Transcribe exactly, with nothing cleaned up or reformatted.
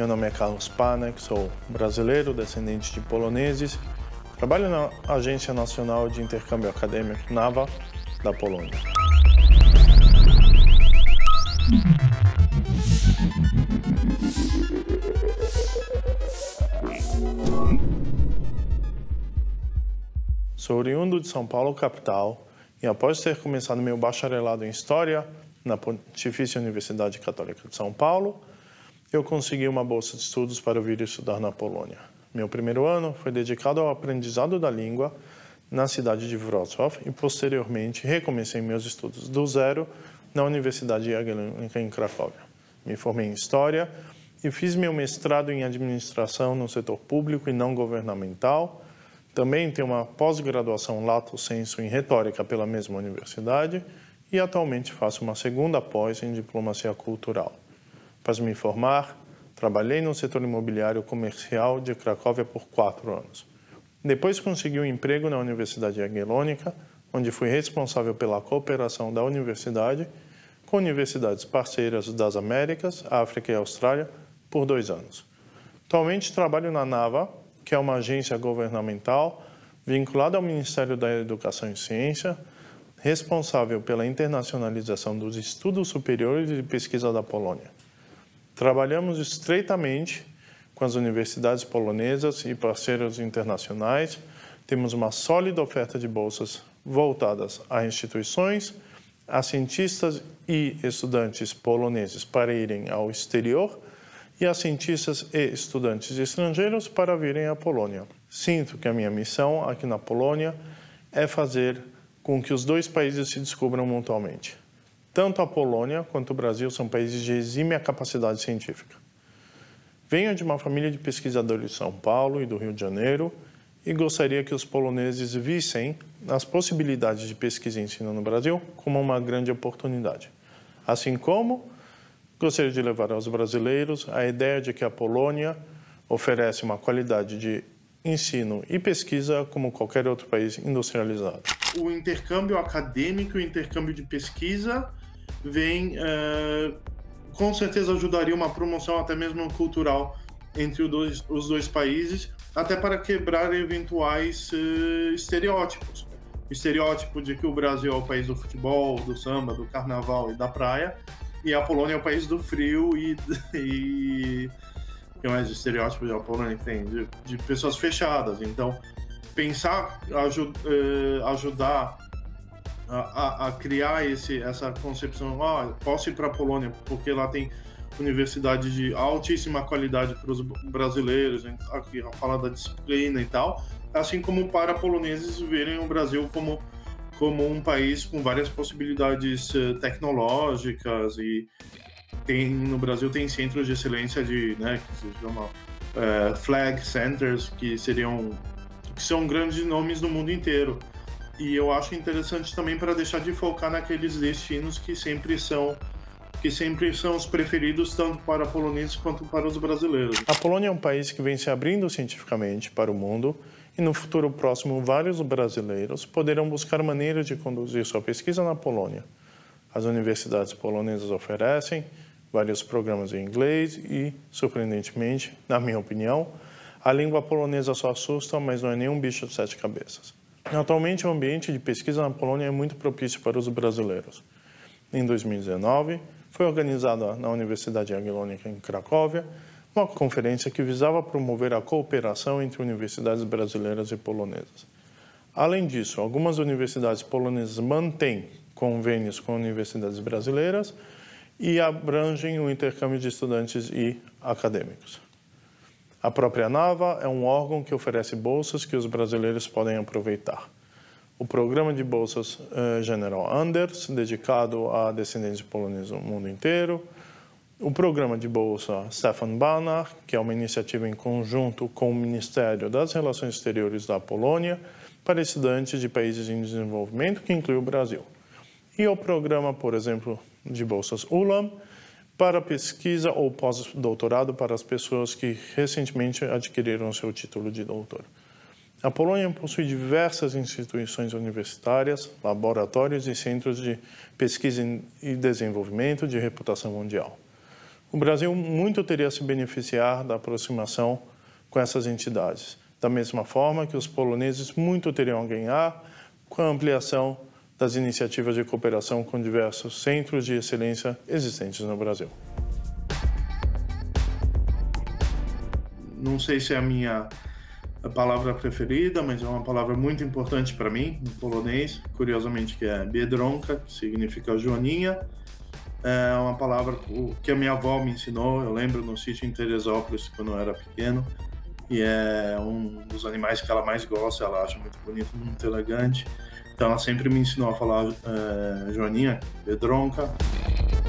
Meu nome é Carlos Panek, sou brasileiro, descendente de poloneses. Trabalho na Agência Nacional de Intercâmbio Acadêmico, NAWA, da Polônia. Sou oriundo de São Paulo, capital, e após ter começado meu bacharelado em História na Pontifícia Universidade Católica de São Paulo, eu consegui uma bolsa de estudos para vir estudar na Polônia. Meu primeiro ano foi dedicado ao aprendizado da língua na cidade de Wrocław e, posteriormente, recomecei meus estudos do zero na Universidade Jagiellônica, em Cracóvia. Me formei em História e fiz meu mestrado em Administração no setor público e não governamental. Também tenho uma pós-graduação lato sensu em Retórica pela mesma universidade e, atualmente, faço uma segunda pós em Diplomacia Cultural. Após me formar, trabalhei no setor imobiliário comercial de Cracóvia por quatro anos. Depois consegui um emprego na Universidade Jagiellônica, onde fui responsável pela cooperação da universidade com universidades parceiras das Américas, África e Austrália, por dois anos. Atualmente trabalho na NAWA, que é uma agência governamental vinculada ao Ministério da Educação e Ciência, responsável pela internacionalização dos estudos superiores e pesquisa da Polônia. Trabalhamos estreitamente com as universidades polonesas e parceiros internacionais. Temos uma sólida oferta de bolsas voltadas a instituições, a cientistas e estudantes poloneses para irem ao exterior e a cientistas e estudantes estrangeiros para virem à Polônia. Sinto que a minha missão aqui na Polônia é fazer com que os dois países se descubram mutuamente. Tanto a Polônia quanto o Brasil são países de exímia capacidade científica. Venho de uma família de pesquisadores de São Paulo e do Rio de Janeiro e gostaria que os poloneses vissem as possibilidades de pesquisa e ensino no Brasil como uma grande oportunidade. Assim como gostaria de levar aos brasileiros a ideia de que a Polônia oferece uma qualidade de ensino e pesquisa como qualquer outro país industrializado. O intercâmbio acadêmico e o intercâmbio de pesquisa vem, uh, com certeza ajudaria uma promoção até mesmo cultural entre os dois, os dois países, até para quebrar eventuais uh, estereótipos. O estereótipo de que o Brasil é o país do futebol, do samba, do carnaval e da praia, e a Polônia é o país do frio e... e... que mais estereótipos da Polônia tem, de, de pessoas fechadas. Então, pensar, ajud, uh, ajudar a, a, a criar esse, essa concepção, ah, posso ir para a Polônia, porque lá tem universidade de altíssima qualidade para os brasileiros, aqui a fala da disciplina e tal, assim como para poloneses verem o Brasil como, como um país com várias possibilidades tecnológicas e... Tem, no Brasil tem centros de excelência de, né, que se chama é, flag centers, que seriam que são grandes nomes no mundo inteiro. E eu acho interessante também para deixar de focar naqueles destinos que sempre são que sempre são os preferidos tanto para poloneses quanto para os brasileiros. A Polônia é um país que vem se abrindo cientificamente para o mundo e no futuro próximo vários brasileiros poderão buscar maneiras de conduzir sua pesquisa na Polônia. As universidades polonesas oferecem vários programas em inglês e, surpreendentemente, na minha opinião, a língua polonesa só assusta, mas não é nenhum bicho de sete cabeças. Atualmente, o ambiente de pesquisa na Polônia é muito propício para os brasileiros. Em dois mil e dezenove, foi organizada na Universidade Jagiellônica em Cracóvia uma conferência que visava promover a cooperação entre universidades brasileiras e polonesas. Além disso, algumas universidades polonesas mantêm convênios com universidades brasileiras e abrangem o intercâmbio de estudantes e acadêmicos. A própria NAWA é um órgão que oferece bolsas que os brasileiros podem aproveitar. O programa de bolsas uh, General Anders, dedicado a descendentes poloneses no mundo inteiro. O programa de bolsa Stefan Banach, que é uma iniciativa em conjunto com o Ministério das Relações Exteriores da Polônia para estudantes de países em desenvolvimento, que inclui o Brasil. E o programa, por exemplo, de bolsas Ulam, para pesquisa ou pós-doutorado para as pessoas que recentemente adquiriram seu título de doutor. A Polônia possui diversas instituições universitárias, laboratórios e centros de pesquisa e desenvolvimento de reputação mundial. O Brasil muito teria a se beneficiar da aproximação com essas entidades. Da mesma forma que os poloneses muito teriam a ganhar com a ampliação das iniciativas de cooperação com diversos centros de excelência existentes no Brasil. Não sei se é a minha palavra preferida, mas é uma palavra muito importante para mim, em polonês, curiosamente, que é biedronka, que significa joaninha. É uma palavra que a minha avó me ensinou, eu lembro, no sítio em Teresópolis, quando eu era pequeno. E é um dos animais que ela mais gosta, ela acha muito bonito, muito elegante. Então ela sempre me ensinou a falar é, joaninha, biedronka.